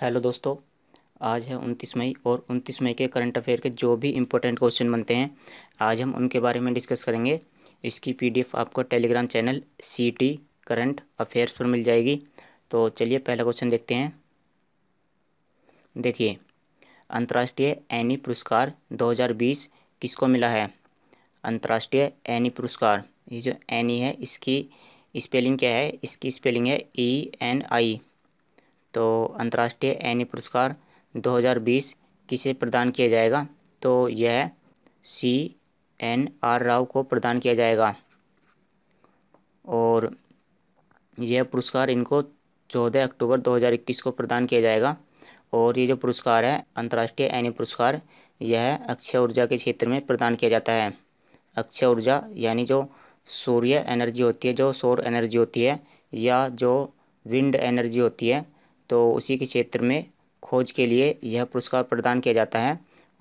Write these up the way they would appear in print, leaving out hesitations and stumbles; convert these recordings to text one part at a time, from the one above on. Hello दोस्तों, आज है 29 मई और 29 मई के करंट अफेयर के जो भी इम्पोर्टेंट क्वेश्चन बनते हैं आज हम उनके बारे में डिस्कस करेंगे। इसकी पीडीएफ आपको Telegram channel CT current affairs पर मिल जाएगी। तो चलिए पहला क्वेश्चन देखते हैं। देखिए, अंतर्राष्ट्रीय एनी पुरस्कार 2020 किसको मिला है? अंतर्राष्ट्रीय एनी पुरस्कार, ये जो एनी है इसकी स्पेलिंग क्या है? इसकी स्पेलिंग है ENI। तो अंतर्राष्ट्रीय एनी पुरस्कार 2020 किसे प्रदान किया जाएगा? तो यह CNR राव को प्रदान किया जाएगा और यह पुरस्कार इनको 14 अक्टूबर 2021 को प्रदान किया जाएगा। और ये जो पुरस्कार है अंतर्राष्ट्रीय एनी पुरस्कार, यह अक्षय ऊर्जा के क्षेत्र में प्रदान किया जाता है। अक्षय ऊर्जा यानी जो सूर्य एनर्जी होती है, जो सौर एनर्जी होती है या जो विंड एनर्जी होती है, तो उसी के क्षेत्र में खोज के लिए यह पुरस्कार प्रदान किया जाता है।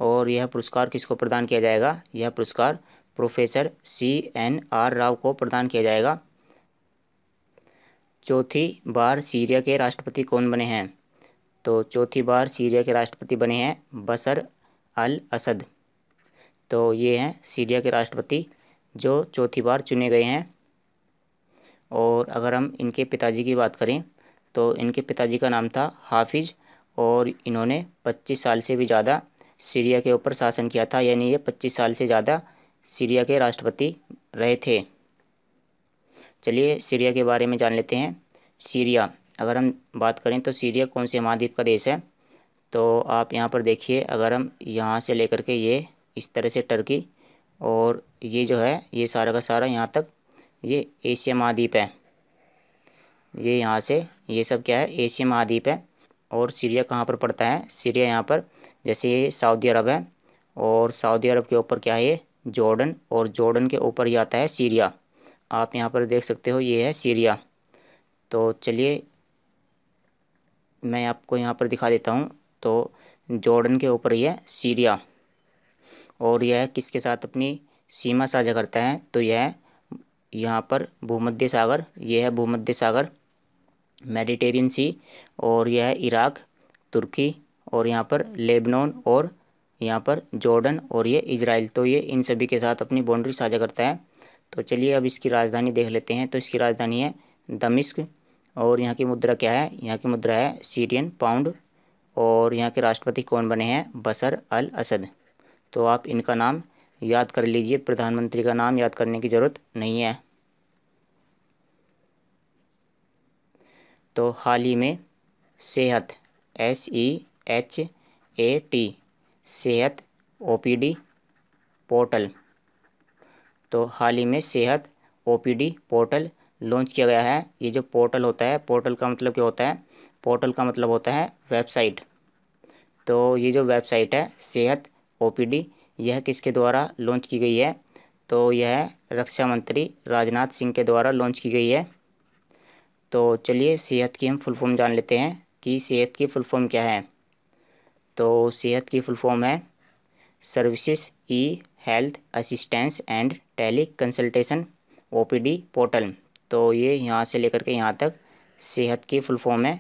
और यह पुरस्कार किसको प्रदान किया जाएगा? यह पुरस्कार प्रोफेसर CNR राव को प्रदान किया जाएगा। चौथी बार सीरिया के राष्ट्रपति कौन बने हैं? तो चौथी बार सीरिया के राष्ट्रपति बने हैं बशर अल असद। तो ये हैं सीरिया के राष्ट्रपति जो चौथी बार चुने गए हैं। और अगर हम इनके पिताजी की बात करें तो इनके पिताजी का नाम था हाफिज और इन्होंने 25 साल से भी ज़्यादा सीरिया के ऊपर शासन किया था, यानी ये 25 साल से ज़्यादा सीरिया के राष्ट्रपति रहे थे। चलिए सीरिया के बारे में जान लेते हैं। सीरिया, अगर हम बात करें तो सीरिया कौन से महाद्वीप का देश है? तो आप यहाँ पर देखिए, अगर हम यहाँ से लेकर के ये इस तरह से टर्की और ये जो है ये सारा का सारा यहाँ तक ये एशिया महाद्वीप है। ये यहाँ से ये सब क्या है? एशिया महाद्वीप है। और सीरिया कहाँ पर पड़ता है? सीरिया यहाँ पर, जैसे ये सऊदी अरब है और सऊदी अरब के ऊपर क्या है? ये जॉर्डन, और जॉर्डन के ऊपर ही आता है सीरिया। आप यहाँ पर देख सकते हो, ये है सीरिया। तो चलिए मैं आपको यहाँ पर दिखा देता हूँ। तो जॉर्डन के ऊपर ही है सीरिया और यह किसके साथ अपनी सीमा साझा करता है? तो यह यहाँ पर भूमध्य सागर, यह है भूमध्य सागर, मेडिटेरियन सी, और यह है इराक, तुर्की, और यहाँ पर लेबनान, और यहाँ पर जॉर्डन, और ये इजराइल। तो ये इन सभी के साथ अपनी बाउंड्री साझा करता है। तो चलिए अब इसकी राजधानी देख लेते हैं। तो इसकी राजधानी है दमिश्क और यहाँ की मुद्रा क्या है? यहाँ की मुद्रा है सीरियन पाउंड। और यहाँ के राष्ट्रपति कौन बने हैं? बशर अल असद। तो आप इनका नाम याद कर लीजिए, प्रधानमंत्री का नाम याद करने की ज़रूरत नहीं है। तो हाल ही में सेहत SEHAT सेहत OPD पोर्टल, तो हाल ही में सेहत OPD पोर्टल लॉन्च किया गया है। ये जो पोर्टल होता है, पोर्टल का मतलब क्या होता है? पोर्टल का मतलब होता है वेबसाइट। तो ये जो वेबसाइट है सेहत OPD, यह किसके द्वारा लॉन्च की गई है? तो यह रक्षा मंत्री राजनाथ सिंह के द्वारा लॉन्च की गई है। तो चलिए सेहत की हम फुल फॉर्म जान लेते हैं कि सेहत की फुल फॉर्म क्या है। तो सेहत की फुल फॉर्म है services E-Health assistance and tele consultation OPD portal. तो ये यहाँ से लेकर के यहाँ तक सेहत की फुल फॉर्म है।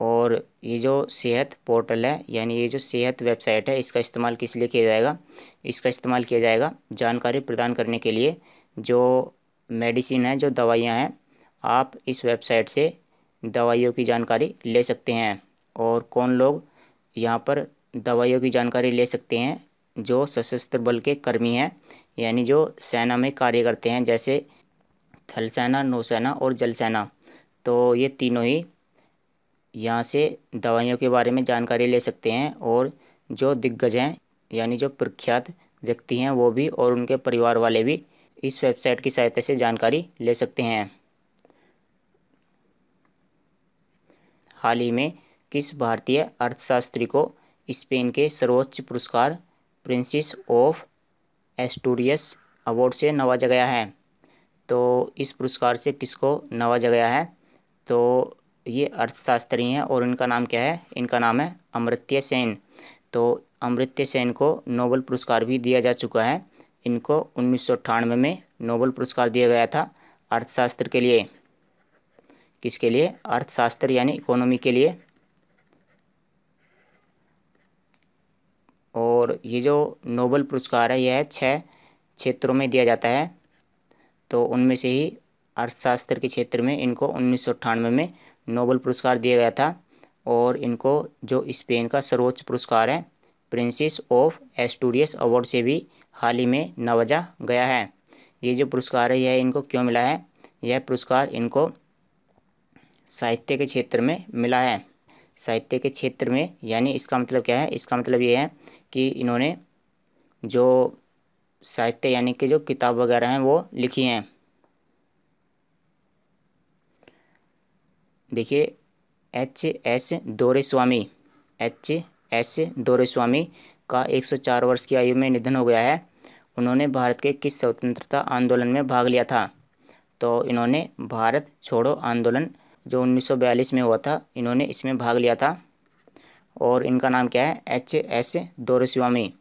और ये जो सेहत पोर्टल है, यानी ये जो सेहत वेबसाइट है, इसका इस्तेमाल किस लिए किया जाएगा? इसका इस्तेमाल किया जाएगा जानकारी प्रदान करने के लिए। जो मेडिसिन है, जो दवाइयाँ हैं, आप इस वेबसाइट से दवाइयों की जानकारी ले सकते हैं। और कौन लोग यहाँ पर दवाइयों की जानकारी ले सकते हैं? जो सशस्त्र बल के कर्मी हैं, यानी जो सेना में कार्य करते हैं, जैसे थल सेना, नौसेना और जल सेना। तो ये तीनों ही यहाँ से दवाइयों के बारे में जानकारी ले सकते हैं। और जो दिग्गज हैं, यानी जो प्रख्यात व्यक्ति हैं, वो भी और उनके परिवार वाले भी इस वेबसाइट की सहायता से जानकारी ले सकते हैं। हाल ही में किस भारतीय अर्थशास्त्री को स्पेन के सर्वोच्च पुरस्कार प्रिंसेस ऑफ एस्टूरियस अवार्ड से नवाजा गया है? तो इस पुरस्कार से किसको नवाजा गया है? तो ये अर्थशास्त्री हैं और इनका नाम क्या है? इनका नाम है अमर्त्य सेन। तो अमर्त्य सेन को नोबेल पुरस्कार भी दिया जा चुका है। इनको 1998 में नोबेल पुरस्कार दिया गया था अर्थशास्त्र के लिए। किसके लिए? अर्थशास्त्र यानी इकोनॉमी के लिए। और ये जो नोबेल पुरस्कार है यह 6 क्षेत्रों में दिया जाता है। तो उनमें से ही अर्थशास्त्र के क्षेत्र में इनको 1998 में नोबेल पुरस्कार दिया गया था और इनको जो स्पेन का सर्वोच्च पुरस्कार है प्रिंसेस ऑफ एस्टूरियस अवार्ड से भी हाल ही में नवाजा गया है। ये जो पुरस्कार है यह इनको क्यों मिला है? यह पुरस्कार इनको साहित्य के क्षेत्र में मिला है। साहित्य के क्षेत्र में यानी इसका मतलब क्या है? इसका मतलब ये है कि इन्होंने जो साहित्य यानी कि जो किताब वगैरह हैं वो लिखी हैं। देखिए एच.एस. दोरेस्वामी का 104 वर्ष की आयु में निधन हो गया है। उन्होंने भारत के किस स्वतंत्रता आंदोलन में भाग लिया था? तो इन्होंने भारत छोड़ो आंदोलन जो 1942 में हुआ था इन्होंने इसमें भाग लिया था और इनका नाम क्या है? H.S. दोरेस्वामी।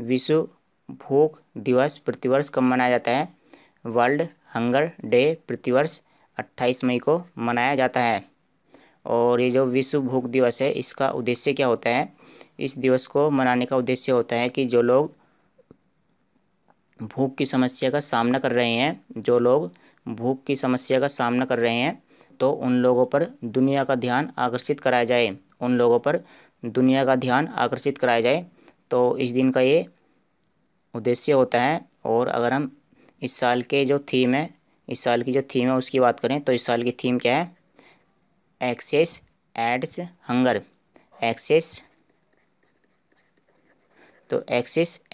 विश्व भूख दिवस प्रतिवर्ष कब मनाया जाता है? वर्ल्ड हंगर डे प्रतिवर्ष 28 मई को मनाया जाता है। और ये जो विश्व भूख दिवस है इसका उद्देश्य क्या होता है? इस दिवस को मनाने का उद्देश्य होता है कि जो लोग भूख की समस्या का सामना कर रहे हैं तो उन लोगों पर दुनिया का ध्यान आकर्षित कराया जाए तो इस दिन का ये उद्देश्य होता है। और अगर हम इस साल के जो थीम है उसकी बात करें तो इस साल की थीम क्या है? Access aids hunger. Access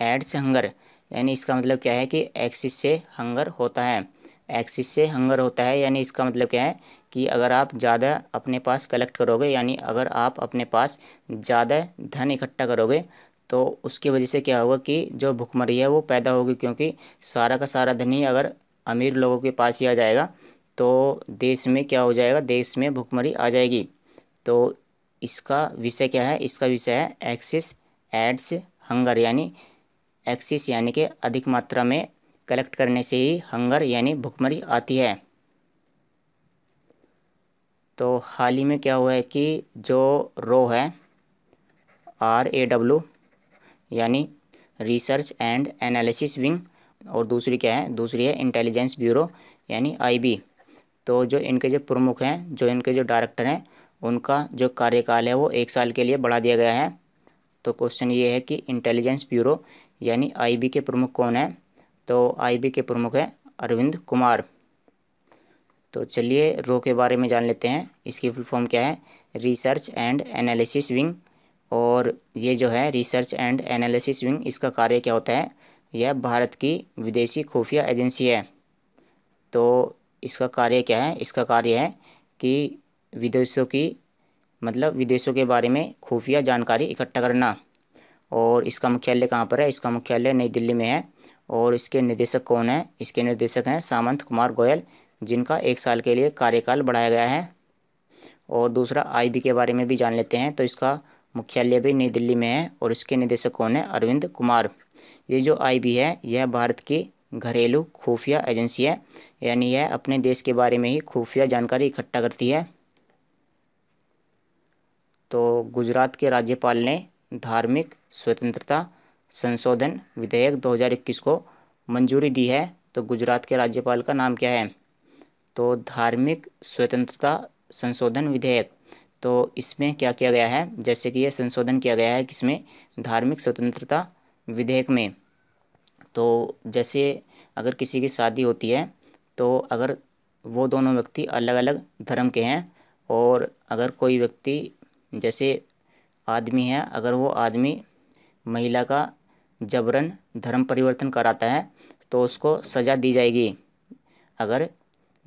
aids hunger यानी इसका मतलब क्या है कि एक्सेस से हंगर होता है। यानी इसका मतलब क्या है कि अगर आप ज़्यादा अपने पास कलेक्ट करोगे यानी अगर आप अपने पास ज़्यादा धन इकट्ठा करोगे तो उसकी वजह से क्या होगा कि जो भुखमरी है वो पैदा होगी, क्योंकि सारा का सारा धन ही अगर अमीर लोगों के पास ही आ जाएगा तो देश में क्या हो जाएगा? देश में भुखमरी आ जाएगी। तो इसका विषय क्या है? इसका विषय है एक्सेस एड्स हंगर यानी एक्सेस यानी कि अधिक मात्रा में कलेक्ट करने से ही हंगर यानी भुखमरी आती है। तो हाल ही में क्या हुआ है कि जो रो है RAW यानी रिसर्च एंड एनालिसिस विंग और दूसरी क्या है? दूसरी है इंटेलिजेंस ब्यूरो यानी IB। तो जो इनके जो प्रमुख हैं डायरेक्टर हैं उनका जो कार्यकाल है वो 1 साल के लिए बढ़ा दिया गया है। तो क्वेश्चन ये है कि इंटेलिजेंस ब्यूरो यानी IB के प्रमुख कौन है? तो IB के प्रमुख है अरविंद कुमार। तो चलिए रो के बारे में जान लेते हैं। इसकी फुल फॉर्म क्या है? Research and analysis wing. और ये जो है रिसर्च एंड एनालिसिस विंग इसका कार्य क्या होता है? यह भारत की विदेशी खुफिया एजेंसी है। तो इसका कार्य क्या है? इसका कार्य है कि विदेशों की विदेशों के बारे में खुफिया जानकारी इकट्ठा करना। और इसका मुख्यालय कहाँ पर है? इसका मुख्यालय नई दिल्ली में है। और इसके निदेशक कौन है? इसके निदेशक हैं सामंत कुमार गोयल, जिनका 1 साल के लिए कार्यकाल बढ़ाया गया है। और दूसरा IB के बारे में भी जान लेते हैं। तो इसका मुख्यालय भी नई दिल्ली में है और इसके निदेशक कौन है? अरविंद कुमार। ये जो IB है यह भारत की घरेलू खुफिया एजेंसी है यानी यह अपने देश के बारे में ही खुफिया जानकारी इकट्ठा करती है। तो गुजरात के राज्यपाल ने धार्मिक स्वतंत्रता संशोधन विधेयक 2021 को मंजूरी दी है। तो गुजरात के राज्यपाल का नाम क्या है? तो धार्मिक स्वतंत्रता संशोधन विधेयक। तो इसमें क्या किया गया है? जैसे कि यह संशोधन किया गया है किसमें? धार्मिक स्वतंत्रता विधेयक में। तो जैसे अगर किसी की शादी होती है तो अगर वो दोनों व्यक्ति अलग अलग धर्म के हैं और अगर कोई व्यक्ति जैसे आदमी है अगर वो आदमी महिला का जबरन धर्म परिवर्तन कराता है तो उसको सज़ा दी जाएगी। अगर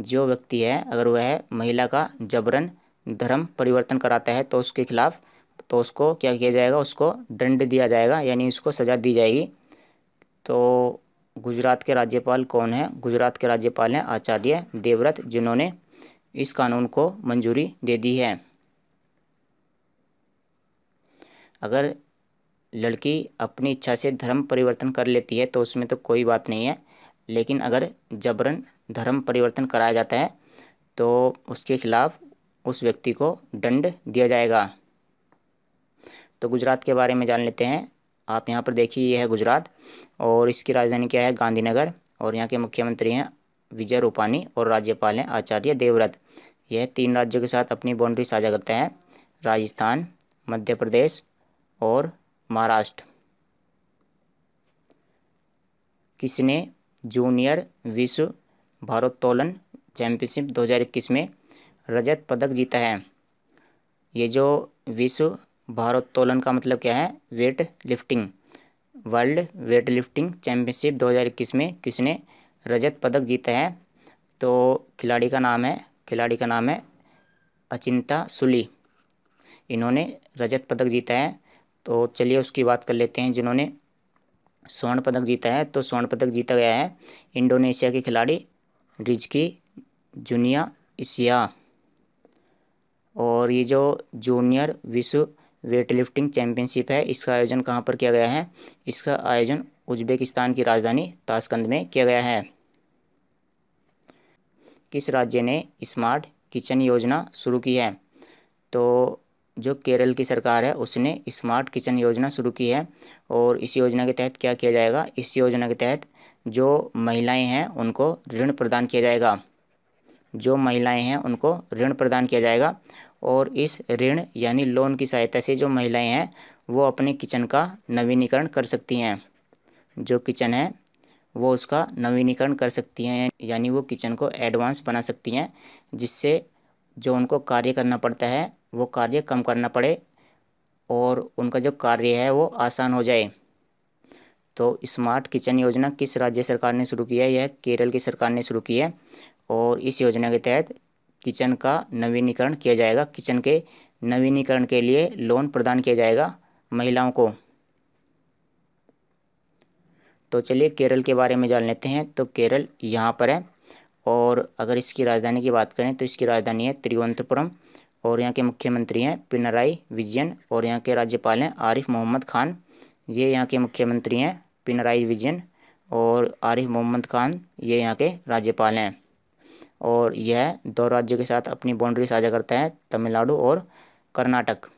जो व्यक्ति है अगर वह महिला का जबरन धर्म परिवर्तन कराता है तो उसके खिलाफ तो उसको क्या किया जाएगा? उसको दंड दिया जाएगा यानी उसको सज़ा दी जाएगी। तो गुजरात के राज्यपाल कौन है? गुजरात के राज्यपाल हैं आचार्य देवव्रत, जिन्होंने इस कानून को मंजूरी दे दी है। अगर लड़की अपनी इच्छा से धर्म परिवर्तन कर लेती है तो उसमें तो कोई बात नहीं है, लेकिन अगर जबरन धर्म परिवर्तन कराया जाता है तो उसके खिलाफ उस व्यक्ति को दंड दिया जाएगा। तो गुजरात के बारे में जान लेते हैं। आप यहाँ पर देखिए, ये है गुजरात और इसकी राजधानी क्या है, गांधीनगर। और यहाँ के मुख्यमंत्री हैं विजय रूपाणी और राज्यपाल हैं आचार्य देवव्रत। यह तीन राज्यों के साथ अपनी बाउंड्री साझा करता है, राजस्थान, मध्य प्रदेश और महाराष्ट्र। किसने जूनियर विश्व भारोत्तोलन चैंपियनशिप 2021 में रजत पदक जीता है। ये जो विश्व भारोत्तोलन का मतलब क्या है, weight lifting, world weight lifting championship 2021 में किसने रजत पदक जीता है। तो खिलाड़ी का नाम है अचिंता शूली, इन्होंने रजत पदक जीता है। तो चलिए उसकी बात कर लेते हैं जिन्होंने स्वर्ण पदक जीता है। तो स्वर्ण पदक जीता गया है इंडोनेशिया के खिलाड़ी रिजकी जुनिया इसिया। और ये जो जूनियर विश्व वेट लिफ्टिंग चैम्पियनशिप है, इसका आयोजन कहाँ पर किया गया है, इसका आयोजन उज्बेकिस्तान की राजधानी ताशकंद में किया गया है। किस राज्य ने स्मार्ट किचन योजना शुरू की है। तो जो केरल की सरकार है उसने स्मार्ट किचन योजना शुरू की है। और इस योजना के तहत क्या किया जाएगा, इस योजना के तहत जो महिलाएं हैं उनको ऋण प्रदान किया जाएगा, और इस ऋण यानी लोन की सहायता से जो महिलाएं हैं वो अपने किचन का नवीनीकरण कर सकती हैं। जो किचन है वो उसका नवीनीकरण कर सकती हैं, यानी वो किचन को एडवांस बना सकती हैं, जिससे जो उनको कार्य करना पड़ता है वो कार्य कम करना पड़े और उनका जो कार्य है वो आसान हो जाए। तो स्मार्ट किचन योजना किस राज्य सरकार ने शुरू की है, यह केरल की सरकार ने शुरू की है। और इस योजना के तहत किचन का नवीनीकरण किया जाएगा, किचन के नवीनीकरण के लिए लोन प्रदान किया जाएगा महिलाओं को। तो चलिए केरल के बारे में जान लेते हैं। तो केरल यहाँ पर है और अगर इसकी राजधानी की बात करें तो इसकी राजधानी है तिरुवनंतपुरम। और यहाँ के मुख्यमंत्री हैं पिनराई विजयन और यहाँ के राज्यपाल हैं आरिफ मोहम्मद खान। ये यहाँ के मुख्यमंत्री हैं पिनराई विजयन और आरिफ मोहम्मद खान ये यहाँ के राज्यपाल हैं। और यह दो राज्यों के साथ अपनी बाउंड्री साझा करता है, तमिलनाडु और कर्नाटक।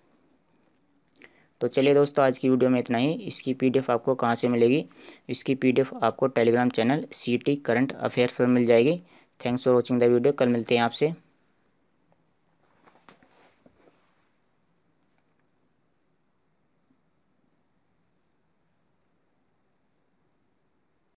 तो चलिए दोस्तों, आज की वीडियो में इतना ही। इसकी PDF आपको कहाँ से मिलेगी, इसकी PDF आपको Telegram channel CT current affairs पर मिल जाएगी। Thanks for watching the video. कल मिलते हैं आपसे।